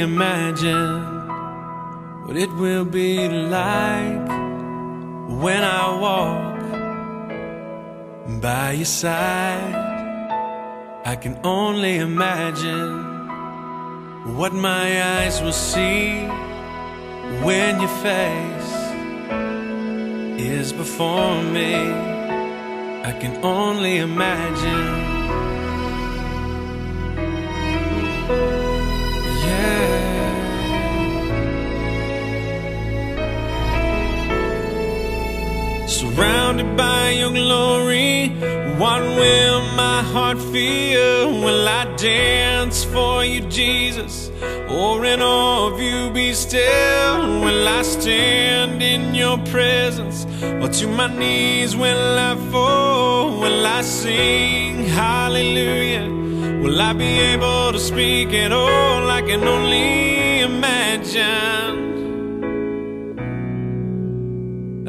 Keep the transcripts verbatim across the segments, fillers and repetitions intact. only imagine what it will be like when I walk by your side. I can only imagine what my eyes will see when your face is before me. I can only imagine. Surrounded by your glory, what will my heart feel? Will I dance for you, Jesus, or in awe of you be still? Will I stand in your presence, or to my knees will I fall? Will I sing hallelujah? Will I be able to speak at all? I can only imagine.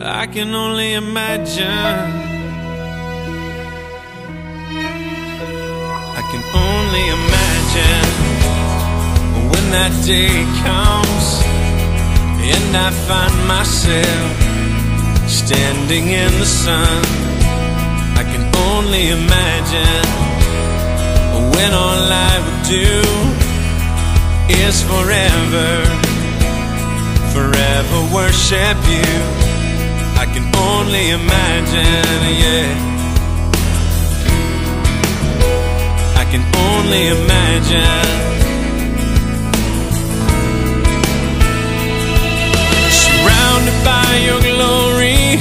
I can only imagine. I can only imagine when that day comes and I find myself standing in the sun. I can only imagine when all I would do is forever, forever worship you. I can only imagine, yeah. I can only imagine. Surrounded by your glory,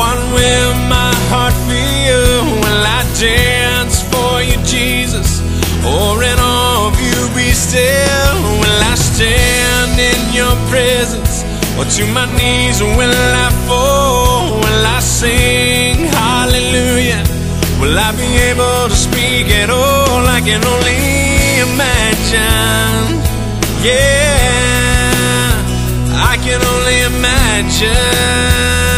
what will my heart feel? Will I dance for you, Jesus, or in awe of you be still? Will I stand in your presence, or to my knees will I fall? Will I sing hallelujah? Will I be able to speak at all? I can only imagine. Yeah, I can only imagine.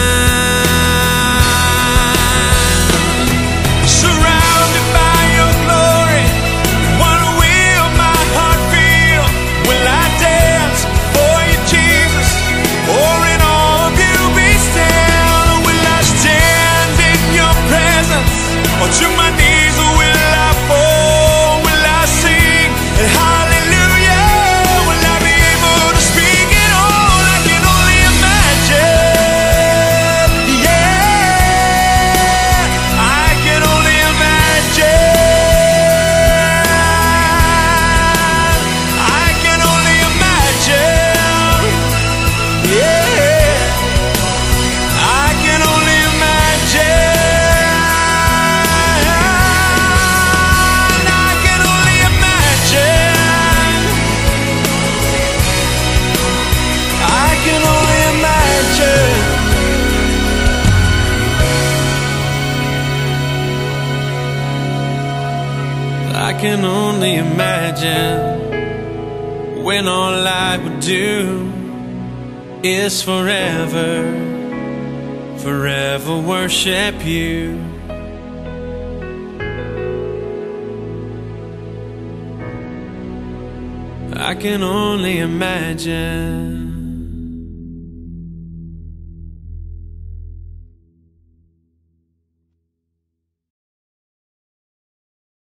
I can only imagine when all I would do is forever, forever worship you. I can only imagine.